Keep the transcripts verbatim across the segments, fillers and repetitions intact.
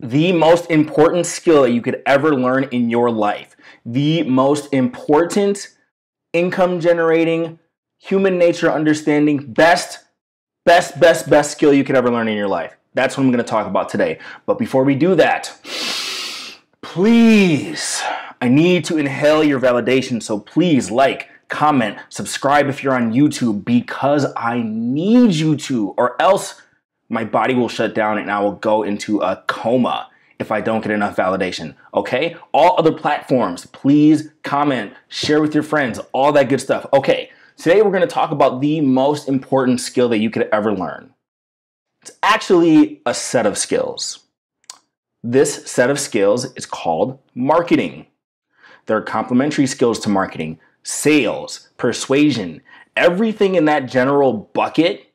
the most important skill that you could ever learn in your life, the most important income generating, human nature understanding, best, best, best, best skill you could ever learn in your life. That's what I'm going to talk about today. But before we do that, please, I need to inhale your validation. So please like, comment, subscribe if you're on YouTube, because I need you to, or else my body will shut down and I will go into a coma if I don't get enough validation, okay? All other platforms, please comment, share with your friends, all that good stuff. Okay, today we're gonna talk about the most important skill that you could ever learn. It's actually a set of skills. This set of skills is called marketing. There are complementary skills to marketing, sales, persuasion, everything in that general bucket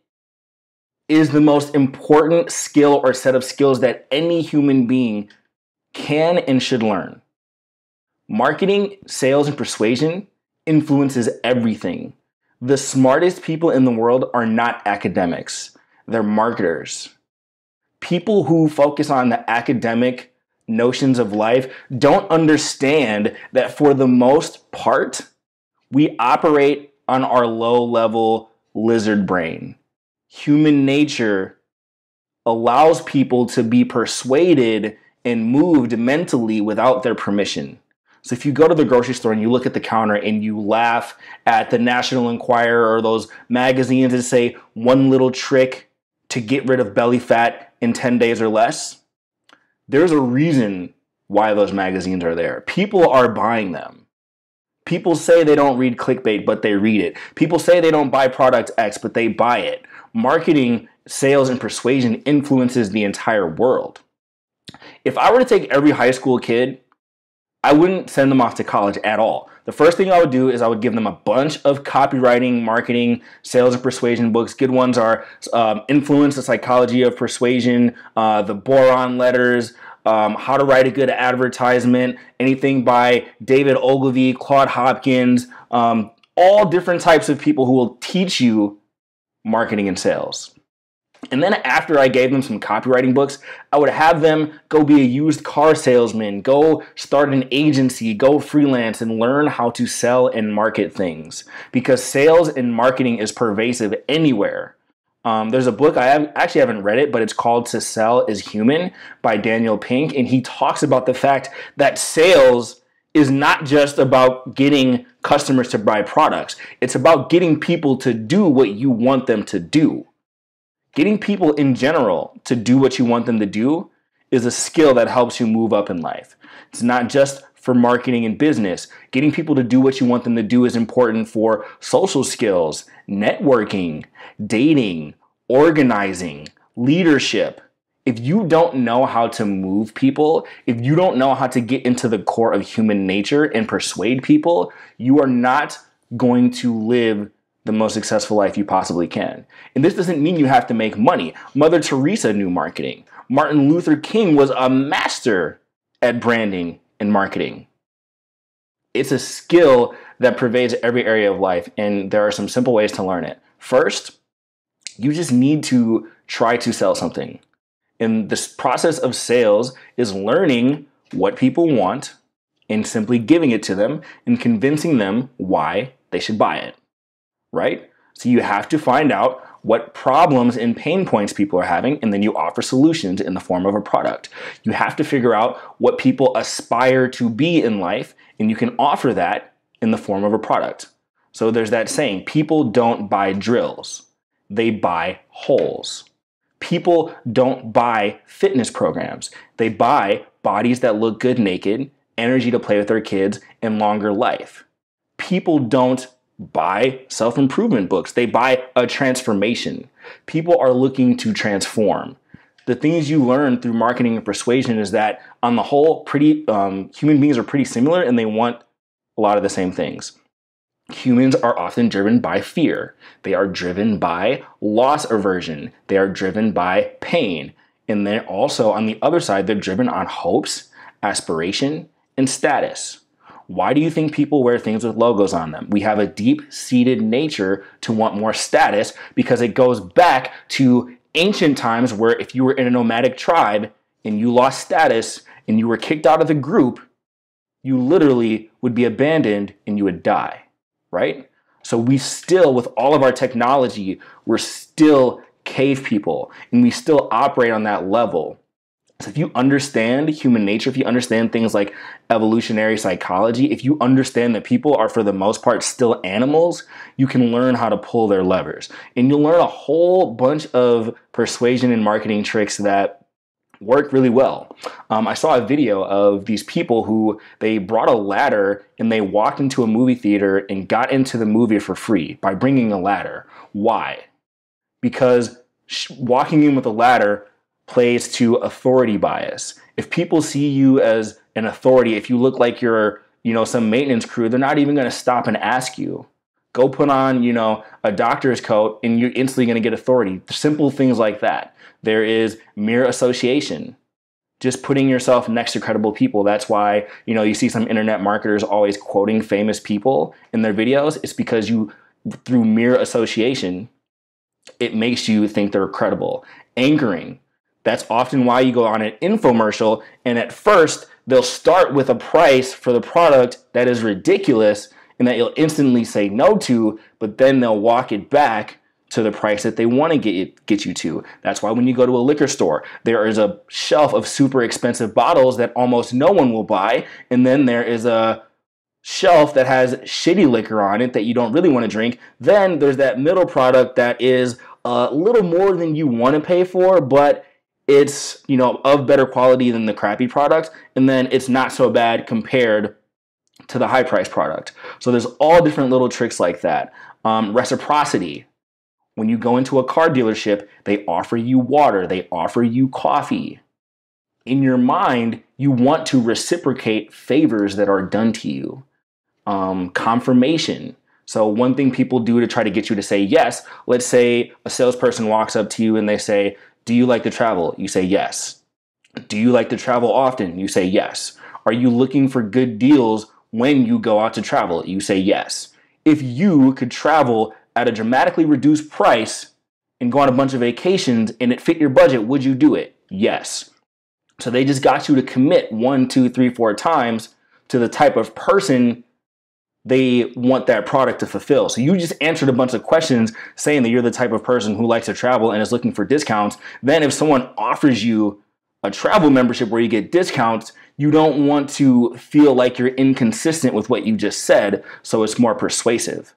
is the most important skill or set of skills that any human being can and should learn. Marketing, sales, and persuasion influences everything. The smartest people in the world are not academics. They're marketers. People who focus on the academic notions of life don't understand that for the most part, we operate on our low-level lizard brain. Human nature allows people to be persuaded and moved mentally without their permission. So if you go to the grocery store and you look at the counter and you laugh at the National Enquirer or those magazines that say one little trick to get rid of belly fat in ten days or less, there's a reason why those magazines are there. People are buying them. People say they don't read clickbait, but they read it. People say they don't buy product X, but they buy it. Marketing, sales, and persuasion influences the entire world. If I were to take every high school kid, I wouldn't send them off to college at all. The first thing I would do is I would give them a bunch of copywriting, marketing, sales, and persuasion books. Good ones are um, Influence, The Psychology of Persuasion, uh, The Boron Letters, Um, How to Write a Good Advertisement, anything by David Ogilvy, Claude Hopkins, um, all different types of people who will teach you marketing and sales. And then after I gave them some copywriting books, I would have them go be a used car salesman, go start an agency, go freelance and learn how to sell and market things, because sales and marketing is pervasive anywhere. Um, there's a book, I have, actually haven't read it, but it's called To Sell is Human by Daniel Pink. And he talks about the fact that sales is not just about getting customers to buy products. It's about getting people to do what you want them to do. Getting people in general to do what you want them to do is a skill that helps you move up in life. It's not just for marketing and business. Getting people to do what you want them to do is important for social skills, networking, dating, organizing, leadership. If you don't know how to move people, if you don't know how to get into the core of human nature and persuade people, you are not going to live the most successful life you possibly can. And this doesn't mean you have to make money. Mother Teresa knew marketing. Martin Luther King was a master at branding and marketing. It's a skill that pervades every area of life, and there are some simple ways to learn it. First, you just need to try to sell something. And this process of sales is learning what people want and simply giving it to them and convincing them why they should buy it, right? So you have to find out what problems and pain points people are having, and then you offer solutions in the form of a product. You have to figure out what people aspire to be in life, and you can offer that in the form of a product. So there's that saying, people don't buy drills, they buy holes. People don't buy fitness programs, they buy bodies that look good naked, energy to play with their kids, and longer life. People don't buy self-improvement books. They buy a transformation. People are looking to transform. The things you learn through marketing and persuasion is that on the whole, pretty um, human beings are pretty similar and they want a lot of the same things. Humans are often driven by fear. They are driven by loss aversion. They are driven by pain. And then also on the other side, they're driven on hopes, aspiration, and status. Why do you think people wear things with logos on them? We have a deep-seated nature to want more status because it goes back to ancient times where if you were in a nomadic tribe, and you lost status and you were kicked out of the group, you literally would be abandoned and you would die, right? So we still, with all of our technology, we're still cave people, and we still operate on that level. So if you understand human nature, if you understand things like evolutionary psychology, if you understand that people are for the most part still animals, you can learn how to pull their levers. And you'll learn a whole bunch of persuasion and marketing tricks that work really well. Um, I saw a video of these people who they brought a ladder and they walked into a movie theater and got into the movie for free by bringing a ladder. Why? Because sh- walking in with a ladder plays to authority bias. If people see you as an authority, if you look like you're, you know, some maintenance crew, they're not even going to stop and ask you. Go put on, you know, a doctor's coat and you're instantly going to get authority. Simple things like that. There is mere association. Just putting yourself next to credible people. That's why, you know, you see some internet marketers always quoting famous people in their videos. It's because you, through mere association, it makes you think they're credible. Anchoring. That's often why you go on an infomercial and at first they'll start with a price for the product that is ridiculous and that you'll instantly say no to, but then they'll walk it back to the price that they want to get you, get you to. That's why when you go to a liquor store, there is a shelf of super expensive bottles that almost no one will buy, and then there is a shelf that has shitty liquor on it that you don't really want to drink. Then there's that middle product that is a little more than you want to pay for, but it's, you know, of better quality than the crappy product, and then it's not so bad compared to the high price product. So there's all different little tricks like that. Um, reciprocity. When you go into a car dealership, they offer you water, they offer you coffee. In your mind, you want to reciprocate favors that are done to you. Um, confirmation. So one thing people do to try to get you to say yes, let's say a salesperson walks up to you and they say, do you like to travel? You say yes. Do you like to travel often? You say yes. Are you looking for good deals when you go out to travel? You say yes. If you could travel at a dramatically reduced price and go on a bunch of vacations and it fit your budget, would you do it? Yes. So they just got you to commit one, two, three, four times to the type of person they want that product to fulfill. So you just answered a bunch of questions saying that you're the type of person who likes to travel and is looking for discounts. Then if someone offers you a travel membership where you get discounts, you don't want to feel like you're inconsistent with what you just said, so it's more persuasive.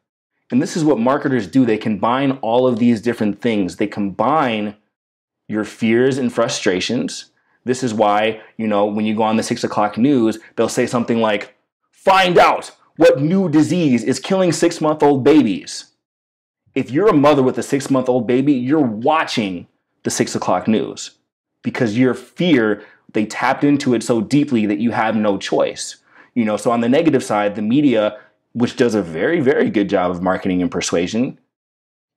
And this is what marketers do. They combine all of these different things. They combine your fears and frustrations. This is why, you know, when you go on the six o'clock news, they'll say something like, find out what new disease is killing six-month-old babies. If you're a mother with a six-month-old baby, you're watching the six o'clock news because your fear, they tapped into it so deeply that you have no choice. You know, so on the negative side, the media, which does a very, very good job of marketing and persuasion,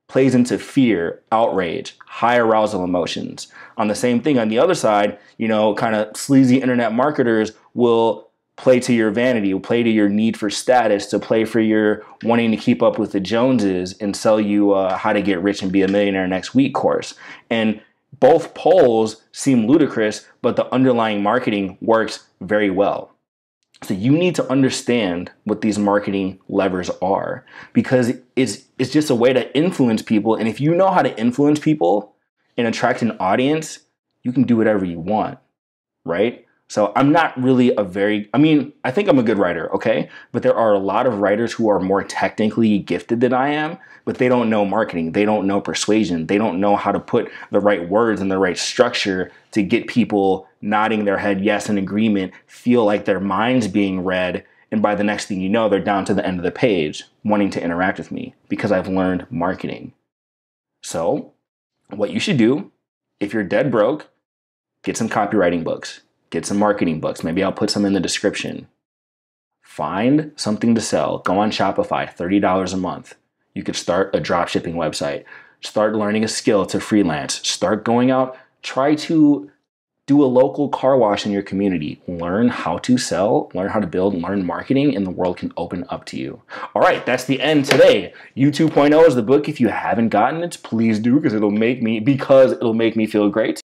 plays into fear, outrage, high arousal emotions. On the same thing, on the other side, you know, kind of sleazy internet marketers will play to your vanity, play to your need for status, to play for your wanting to keep up with the Joneses and sell you uh, how to get rich and be a millionaire next week course. And both polls seem ludicrous, but the underlying marketing works very well. So you need to understand what these marketing levers are, because it's, it's just a way to influence people. And if you know how to influence people and attract an audience, you can do whatever you want, right? So I'm not really a very, I mean, I think I'm a good writer, okay? But there are a lot of writers who are more technically gifted than I am, but they don't know marketing. They don't know persuasion. They don't know how to put the right words and the right structure to get people nodding their head yes in agreement, feel like their mind's being read, and by the next thing you know, they're down to the end of the page wanting to interact with me because I've learned marketing. So what you should do, if you're dead broke, get some copywriting books. Get some marketing books. Maybe I'll put some in the description. Find something to sell. Go on Shopify, thirty dollars a month. You could start a dropshipping website. Start learning a skill to freelance. Start going out. Try to do a local car wash in your community. Learn how to sell, learn how to build, learn marketing, and the world can open up to you. All right, that's the end today. U two point oh is the book. If you haven't gotten it, please do, because it'll make me, because it'll make me feel great.